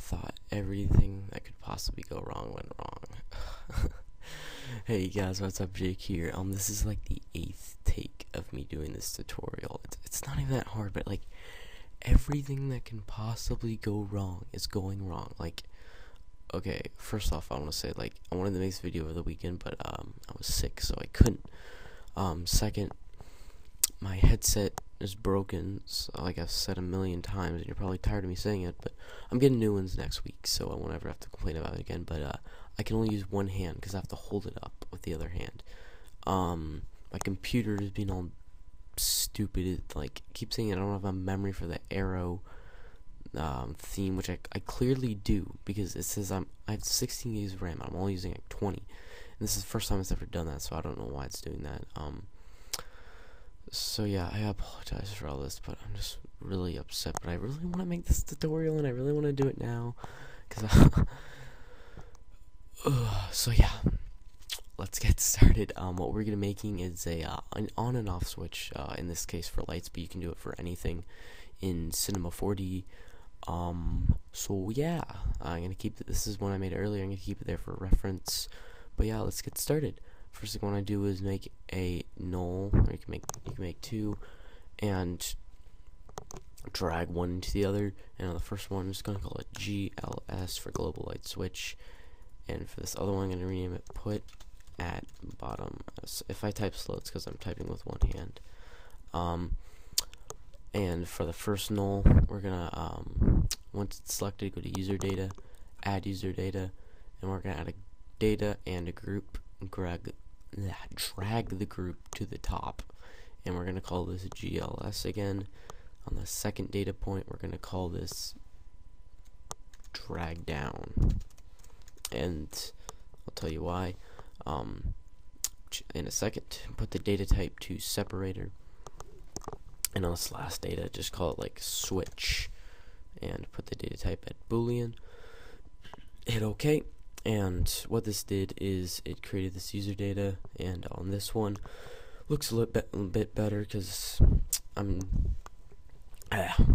thought everything that could possibly go wrong went wrong. Hey guys, what's up? Jake here. This is like the 8th take of me doing this tutorial. It's not even that hard, but like everything that can possibly go wrong is going wrong. Like, okay, first off, I want to say, like, I wanted to make this video over the weekend, but I was sick, so I couldn't. Second, my headset is broken, so, like I've said a million times, and you're probably tired of me saying it, but I'm getting new ones next week, so I won't ever have to complain about it again, but I can only use one hand, because I have to hold it up with the other hand. My computer is being all stupid, it, like, keep saying I don't have a memory for the arrow theme, which I clearly do, because it says I have 16 gigs of RAM, I'm only using like 20, and this is the first time it's ever done that, so I don't know why it's doing that. So yeah, I apologize for all this, but I'm just really upset, but I really want to make this tutorial, and I really want to do it now, because so yeah, let's get started. What we're going to be making is an on and off switch, in this case for lights, but you can do it for anything in Cinema 4D, so yeah, I'm going to keep, this is one I made earlier, I'm going to keep it there for reference, but yeah, let's get started. First thing I want to do is make a null, or you can make two, and drag one into the other, and on the first one I'm just going to call it GLS for global light switch, and for this other one I'm going to rename it put at bottom. So if I type slow, it's because I'm typing with one hand. And for the first null, we're going to, once it's selected, go to user data, add user data, and we're going to add a data and a group. Drag the group to the top, and we're going to call this GLS again. On the second data point, we're going to call this drag down, and I'll tell you why in a second. Put the data type to separator, and on this last data just call it like switch, and put the data type at boolean, hit OK. And what this did is it created this user data, and on this one looks a little bit better because I'm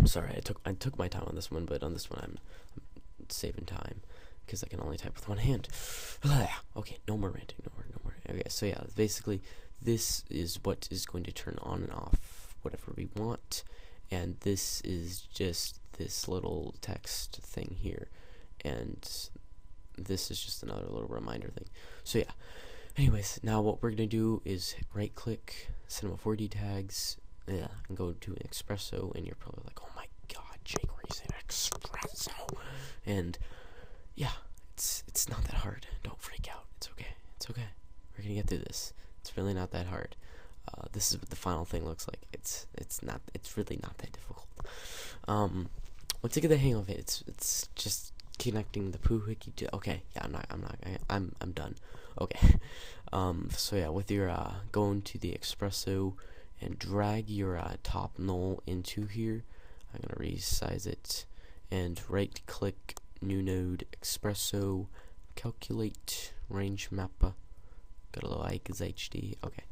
sorry, I took my time on this one, but on this one I'm saving time because I can only type with one hand. Okay, no more ranting, no more. Okay, so yeah, basically this is what is going to turn on and off whatever we want, and this is just this little text thing here, and this is just another little reminder thing. So yeah, anyways, now what we're gonna do is right click Cinema 4D tags, yeah, and go to Xpresso, and you're probably like, oh my god, Jake, were you saying Xpresso? And yeah, it's not that hard, don't freak out, it's okay, we're gonna get through this, it's really not that hard. This is what the final thing looks like, it's really not that difficult. Once you get the hang of it, it's just connecting the poohickey to, okay, yeah, I'm done. Okay, so yeah, with your go into the Xpresso and drag your top null into here. I'm gonna resize it and right click new node Xpresso, calculate range mapper. Got a little like is HD. Okay,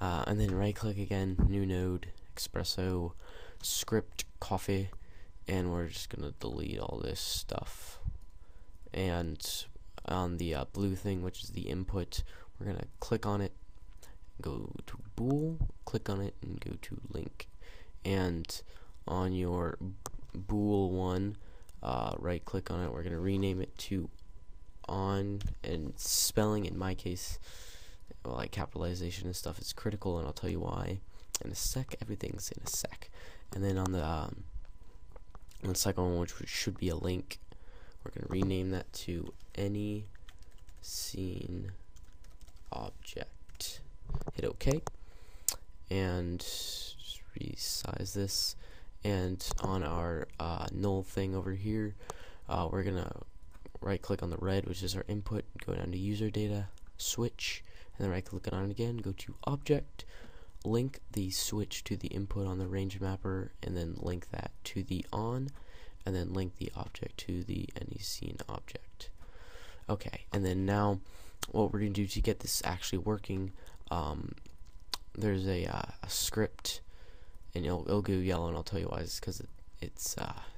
and then right click again, new node Xpresso, script coffee. And we're just gonna delete all this stuff, and on the blue thing, which is the input, we're gonna click on it, go to bool, click on it, and go to link, and on your bool one, right click on it, we're gonna rename it to on, and spelling in my case, well, like capitalization and stuff is critical, and I'll tell you why in a sec, everything's in a sec. And then on the second one, which should be a link, we're going to rename that to any scene object, hit OK, and resize this, and on our null thing over here, we're going to right click on the red, which is our input, go down to user data, switch, and then right click on it again, go to object, link the switch to the input on the range mapper, and then link that to the on, and then link the object to the any scene object. Okay, and then now what we're going to do to get this actually working, there's a script, and it'll go yellow, and I'll tell you why. It's because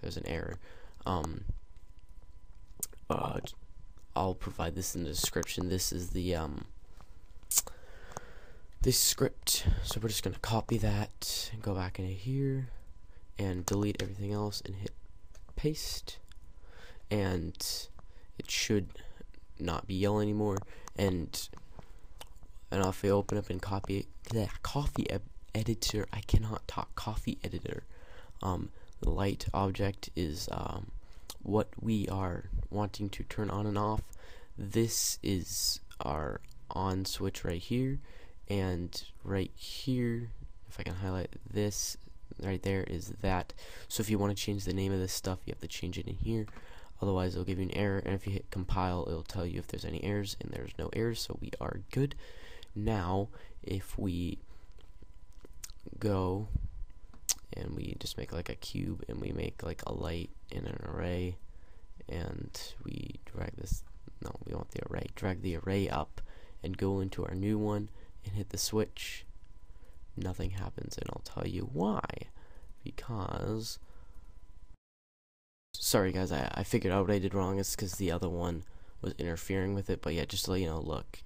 there's an error. I'll provide this in the description. This is the this script, so we're just gonna copy that and go back into here and delete everything else and hit paste, and it should not be yellow anymore. And if we open up and copy the coffee editor, I cannot talk. Coffee editor, the light object is what we are wanting to turn on and off. This is our on switch right here, and right here, if I can highlight this, right there is that. So if you want to change the name of this stuff, you have to change it in here, otherwise it'll give you an error. And if you hit compile, it'll tell you if there's any errors, and there's no errors, so we are good. Now if we go and we just make like a cube, and we make like a light in an array, and we drag this, no, we want the array, drag the array up and go into our new one and hit the switch, nothing happens, and I'll tell you why. Because, sorry guys, I figured out what I did wrong. It's because the other one was interfering with it. But yeah, just to let you know, look,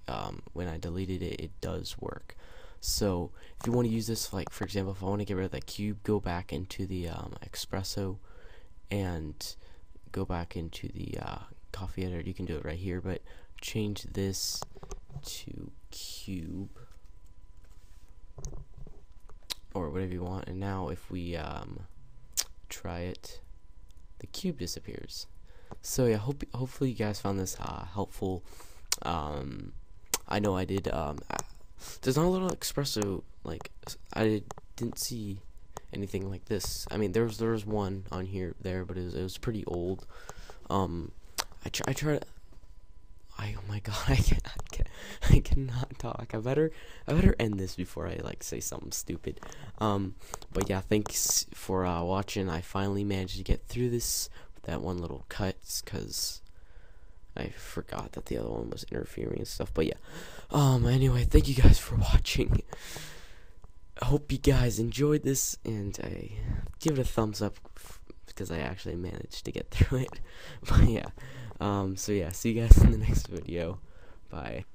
when I deleted it, it does work. So if you want to use this, like for example, if I want to get rid of that cube, go back into the Xpresso and go back into the coffee editor. You can do it right here, but change this to cube or whatever you want. And now if we try it, the cube disappears. So yeah, hopefully you guys found this helpful. I know I did. There's not a little Xpresso, like I didn't see anything like this. I mean, there was one on here there, but it was pretty old. I oh my god, I cannot talk. I better end this before I like say something stupid. But yeah, thanks for watching. I finally managed to get through this with that one little cut, cause I forgot that the other one was interfering and stuff. But yeah, anyway, thank you guys for watching. I hope you guys enjoyed this, and I give it a thumbs up because I actually managed to get through it. But yeah, so yeah, see you guys in the next video. Bye.